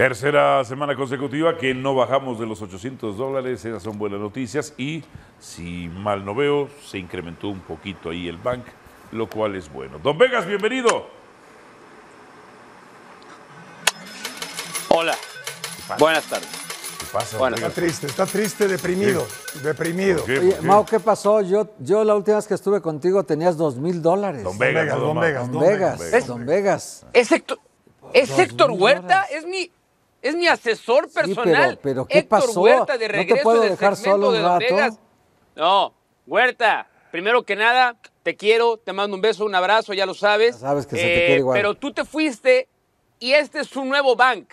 Tercera semana consecutiva que no bajamos de los $800, esas son buenas noticias, y si mal no veo, se incrementó un poquito ahí el bank, lo cual es bueno. Don Vegas, bienvenido. Hola, buenas tardes. ¿Qué pasa? Bueno, está triste, deprimido, ¿qué? Deprimido. Oye, Mau, ¿qué pasó? Yo la última vez que estuve contigo tenías $2,000. Don Vegas. ¿Es Héctor Huerta? Es mi asesor personal. Sí, pero ¿qué Héctor pasó? Huerta de regreso. ¿No te puedo dejar solo un rato? No, Huerta, primero que nada, te quiero, te mando un beso, un abrazo, ya lo sabes. Ya sabes que se te quiere igual. Pero tú te fuiste y este es un nuevo bank.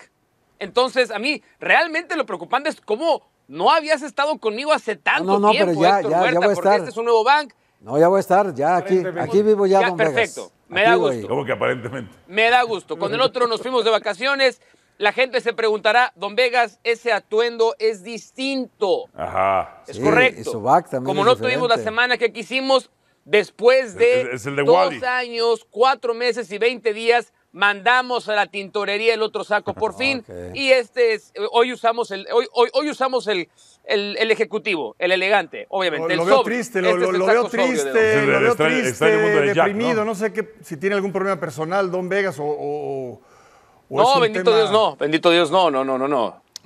Entonces, a mí realmente lo preocupante es cómo no habías estado conmigo hace tanto tiempo, pero ya, Héctor Huerta, ya voy a estar. Porque este es un nuevo bank. No, ya voy a estar, ya aquí vivo ya, Don Vegas. Perfecto, me da gusto. ¿Cómo que aparentemente? Me da gusto. Con el otro nos fuimos de vacaciones. La gente se preguntará, Don Vegas, ese atuendo es distinto. Ajá. Es correcto. Y su back también. Como no tuvimos la semana que quisimos, después de 2 años, 4 meses y 20 días, mandamos a la tintorería el otro saco por fin. Okay. Y este es, hoy usamos el ejecutivo, el elegante, obviamente. Lo veo triste, deprimido, ¿no? No sé si tiene algún problema personal, Don Vegas, o no, bendito tema... Dios, no, bendito Dios, no.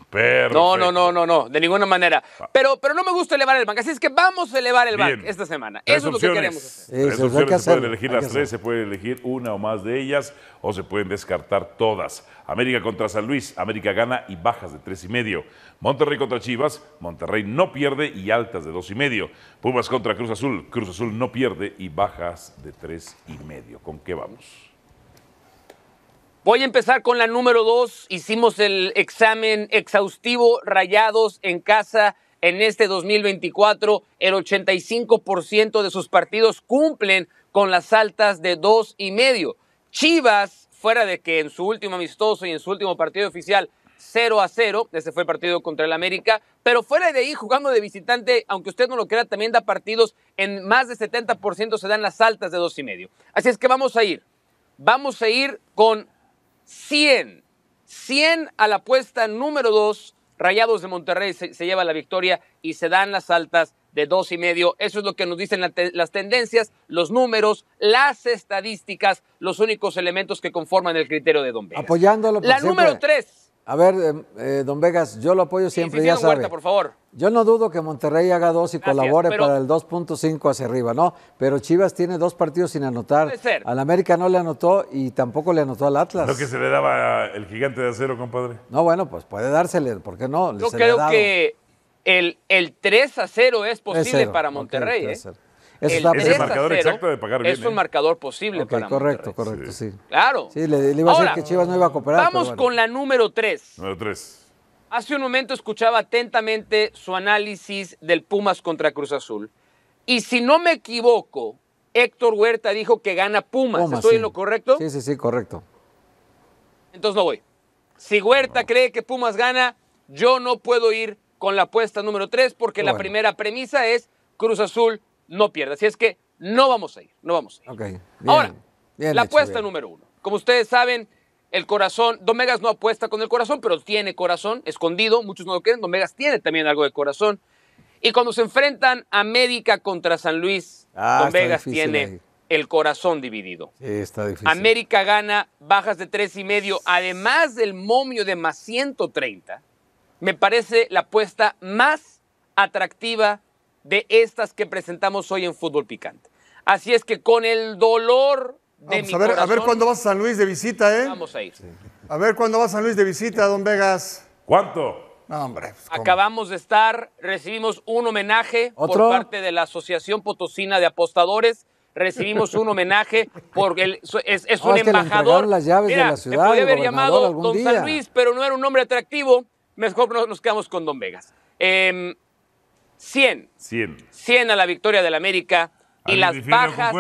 Perfecto. No, de ninguna manera. Pero no me gusta elevar el banco, así es que vamos a elevar el banco esta semana. Eso es lo que queremos hacer. Se pueden elegir las tres, se puede elegir una o más de ellas, o se pueden descartar todas. América contra San Luis, América gana y bajas de 3.5. Monterrey contra Chivas, Monterrey no pierde y altas de 2.5. Pumas contra Cruz Azul no pierde y bajas de 3.5. ¿Con qué vamos? Voy a empezar con la número 2. Hicimos el examen exhaustivo, Rayados en casa en este 2024. El 85% de sus partidos cumplen con las altas de 2.5. Chivas, fuera de que en su último amistoso y en su último partido oficial 0-0, ese fue el partido contra el América, pero fuera de ahí, jugando de visitante, aunque usted no lo crea, también da partidos en más de 70% se dan las altas de 2.5. Así es que vamos a ir con 100 a la apuesta número 2. Rayados de Monterrey se lleva la victoria y se dan las altas de 2.5. Eso es lo que nos dicen las tendencias, los números, las estadísticas, los únicos elementos que conforman el criterio de Don Vegas. Apoyándolo. La siempre. Número 3. A ver, Don Vegas, yo lo apoyo siempre, ya sabe. Huerta, por favor. Yo no dudo que Monterrey haga 2 y colabore para el 2.5 hacia arriba, ¿no? Pero Chivas tiene 2 partidos sin anotar. Puede ser. Al América no le anotó y tampoco le anotó al Atlas. Lo que se le daba el gigante de acero, compadre. No, bueno, pues puede dársele, ¿por qué no? Yo creo que el 3-0 es posible para Monterrey. Es el marcador exacto de pagar bien. Es un marcador posible para Monterrey. Correcto, sí. Claro. Sí, le iba a decir que Chivas no iba a cooperar. Vamos con la número 3. Hace un momento escuchaba atentamente su análisis del Pumas contra Cruz Azul. Y si no me equivoco, Héctor Huerta dijo que gana Pumas. ¿Estoy en lo correcto? Sí, correcto. Entonces no voy. Si Huerta cree que Pumas gana, yo no puedo ir con la apuesta número 3 porque la primera premisa es Cruz Azul no pierde. Así es que no vamos a ir. Okay, bien, ahora, bien la apuesta número 1. Como ustedes saben, el corazón, Don Vegas no apuesta con el corazón, pero tiene corazón escondido. Muchos no lo creen, Don Vegas tiene también algo de corazón. Y cuando se enfrentan América contra San Luis, Don Vegas tiene el corazón dividido. Sí, está difícil. América gana, bajas de 3.5, además del momio de más 130. Me parece la apuesta más atractiva de estas que presentamos hoy en Fútbol Picante. Así es que con el dolor de mi corazón, a ver cuándo vas a San Luis de visita, ¿eh? Vamos a ir. Sí. A ver cuándo vas a San Luis de visita, Don Vegas. ¿Cuánto? No, hombre. Pues, acabamos de estar, recibimos un homenaje por parte de la Asociación Potosina de Apostadores. Recibimos un homenaje porque es un embajador. Las llaves de la ciudad, me podía haber llamado Don San Luis, pero no era un nombre atractivo. Mejor nos quedamos con Don Vegas. 100 a la victoria del América y las bajas.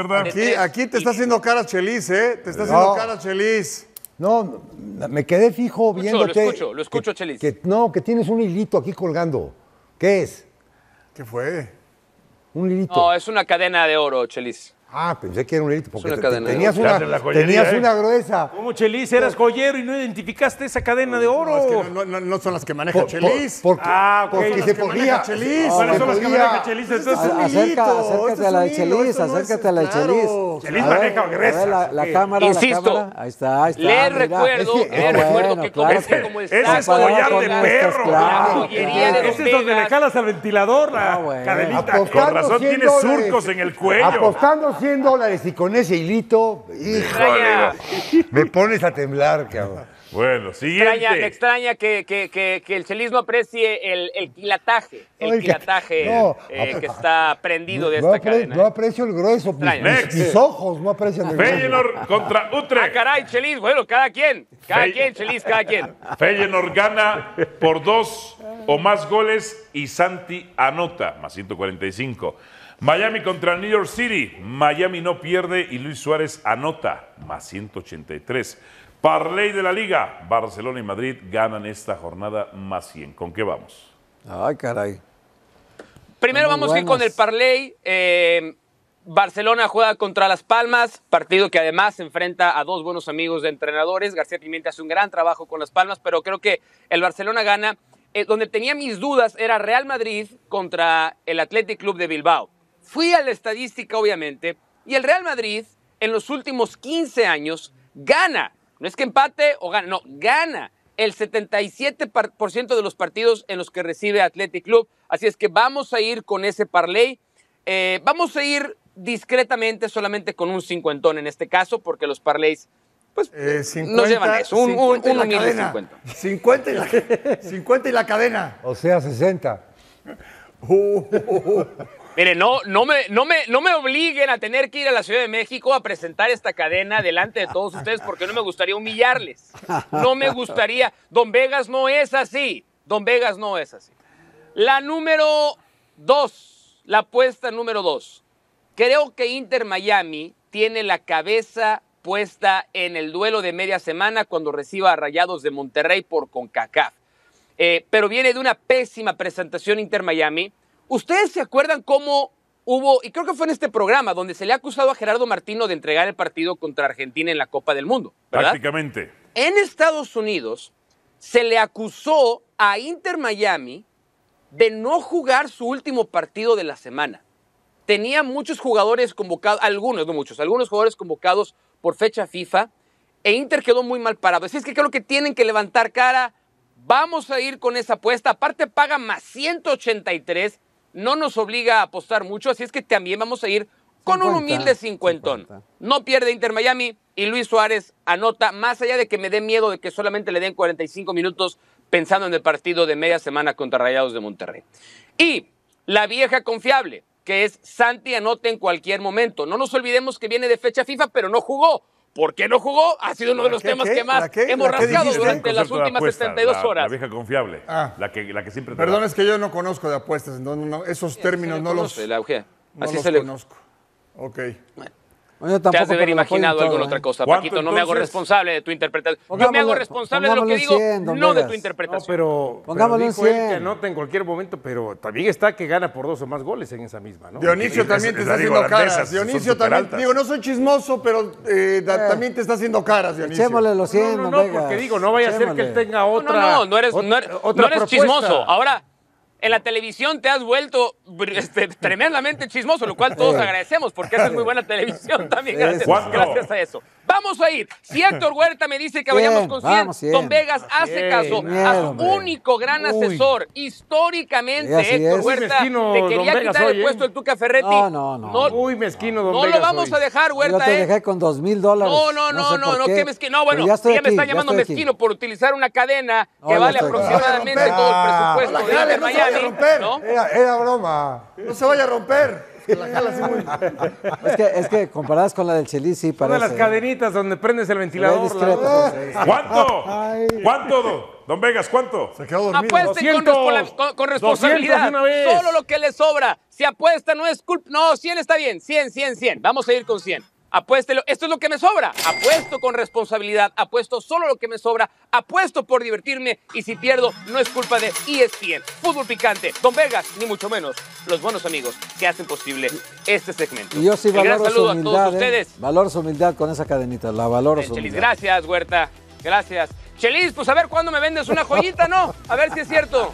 Aquí te está haciendo cara Chelis, ¿eh? Te está haciendo cara Chelis. No, me quedé fijo viéndote. Lo escucho, Chelis. Que tienes un hilito aquí colgando. ¿Qué es? ¿Qué fue? Un hilito. No, es una cadena de oro, Chelis. Ah, pensé que era un hilito, porque tenías una gruesa. Como Chelis, eras joyero y no identificaste esa cadena de oro. No, es que no son las que maneja Chelis. Porque se podía. ¿Cuáles son las que maneja Chelis? Acércate a la de Chelis, acércate a la de Chelis. Chelis maneja gruesa. La cámara, insisto, ahí está, ahí está. Le recuerdo que comencé como está. Ese es collar de perro. Ese es donde le jalas al ventilador la cadenita. Con razón tiene surcos en el cuello. Apostando $100 y con ese hilito, híjole, me pones a temblar, cabrón. Bueno, siguiente. Me extraña que el Chelis no aprecie el quilataje no, que está prendido de esta cadena. No aprecio el grueso, mis ojos no aprecian el grueso. Feyenoord contra Utrecht. Ah, caray, Chelis, bueno, cada quien, Chelis. Feyenoord gana por 2 o más goles y Santi anota, más 145. Miami contra New York City. Miami no pierde y Luis Suárez anota, más 183. Parley de la Liga. Barcelona y Madrid ganan esta jornada, más 100. ¿Con qué vamos? Ay, caray. Primero vamos a ir con el parley. Barcelona juega contra Las Palmas, partido que además se enfrenta a 2 buenos amigos de entrenadores. García Pimienta hace un gran trabajo con Las Palmas, pero creo que el Barcelona gana. Donde tenía mis dudas era Real Madrid contra el Athletic Club de Bilbao. Fui a la estadística, obviamente, y el Real Madrid en los últimos 15 años gana. No es que empate o gana, no, gana el 77% de los partidos en los que recibe Athletic Club. Así es que vamos a ir con ese parlay. Vamos a ir discretamente, solamente con un cincuentón en este caso, porque los parlays pues, 50, nos llevan eso, un humilde 50. 50 y la cadena. O sea, 60. Mire, no me obliguen a tener que ir a la Ciudad de México a presentar esta cadena delante de todos ustedes porque no me gustaría humillarles. No me gustaría. Don Vegas no es así. Don Vegas no es así. La número 2, la apuesta número 2. Creo que Inter Miami tiene la cabeza puesta en el duelo de media semana cuando reciba a Rayados de Monterrey por CONCACAF. Pero viene de una pésima presentación Inter Miami. ¿Ustedes se acuerdan cómo hubo, y creo que fue en este programa, donde se le ha acusado a Gerardo Martino de entregar el partido contra Argentina en la Copa del Mundo, ¿verdad? Prácticamente. En Estados Unidos se le acusó a Inter Miami de no jugar su último partido de la semana. Tenía muchos jugadores convocados, algunos, no muchos, algunos jugadores convocados por fecha FIFA, e Inter quedó muy mal parado. Así es que creo que tienen que levantar cara. Vamos a ir con esa apuesta. Aparte paga más 183. No nos obliga a apostar mucho, así es que también vamos a ir con un humilde cincuentón. No pierde Inter Miami y Luis Suárez anota, más allá de que me dé miedo de que solamente le den 45 minutos pensando en el partido de media semana contra Rayados de Monterrey. Y la vieja confiable, que es Santi anota en cualquier momento. No nos olvidemos que viene de fecha FIFA, pero no jugó. ¿Por qué no jugó? Ha sido uno de los temas que más hemos rascado durante las últimas 72 horas. La vieja confiable, la que siempre... Perdón, es que yo no conozco de apuestas, entonces esos términos no los conozco. Ok. Te has de haber imaginado algo en otra cosa, Paquito. No me hago responsable de tu interpretación. Yo me hago responsable de lo que digo, no de tu interpretación. Pero dijo él que anota en cualquier momento, pero también está que gana por 2 o más goles en esa misma, ¿no? Dionisio también te está haciendo caras. Dionisio también, digo, no soy chismoso, pero también te está haciendo caras, Dionisio. Echémosle los 100, Vegas. No, porque digo, no vaya a ser que él tenga otra propuesta. No eres chismoso. Ahora... En la televisión te has vuelto tremendamente chismoso, lo cual todos agradecemos, porque haces muy buena televisión también, gracias a eso. Vamos a ir. Si Héctor Huerta me dice que vayamos con 100, Don Vegas hace caso a su único gran asesor. Históricamente, Héctor Huerta te quería quitar el puesto del Tuca Ferretti. No. Muy mezquino, Don Vegas. No lo vamos a dejar, Huerta. Yo te dejé con $2,000. No, qué mezquino. No, bueno, ya me están llamando mezquino por utilizar una cadena que vale aproximadamente todo el presupuesto de Miami. ¿No? Era broma. No se vaya a romper. La jala así muy... es que comparadas con la del Chelis, sí parece. Una de las cadenitas donde prendes el ventilador. ¿Cuánto? Don Vegas, ¿cuánto? Se quedó dormido. Apuesten con responsabilidad. Solo lo que les sobra. Si apuesta no es culpa. No, 100 está bien. 100. Vamos a ir con 100. Apuéstelo, esto es lo que me sobra. Apuesto con responsabilidad, apuesto solo lo que me sobra, apuesto por divertirme y si pierdo no es culpa de ESPN, Fútbol Picante, Don Vegas, ni mucho menos los buenos amigos que hacen posible este segmento. Y yo sí valoro gran saludo su humildad, a todos ustedes. Valoro su humildad con esa cadenita, la valoro su humildad. Gracias, Huerta, gracias. Chelis, pues a ver cuándo me vendes una joyita, ¿no? A ver si es cierto.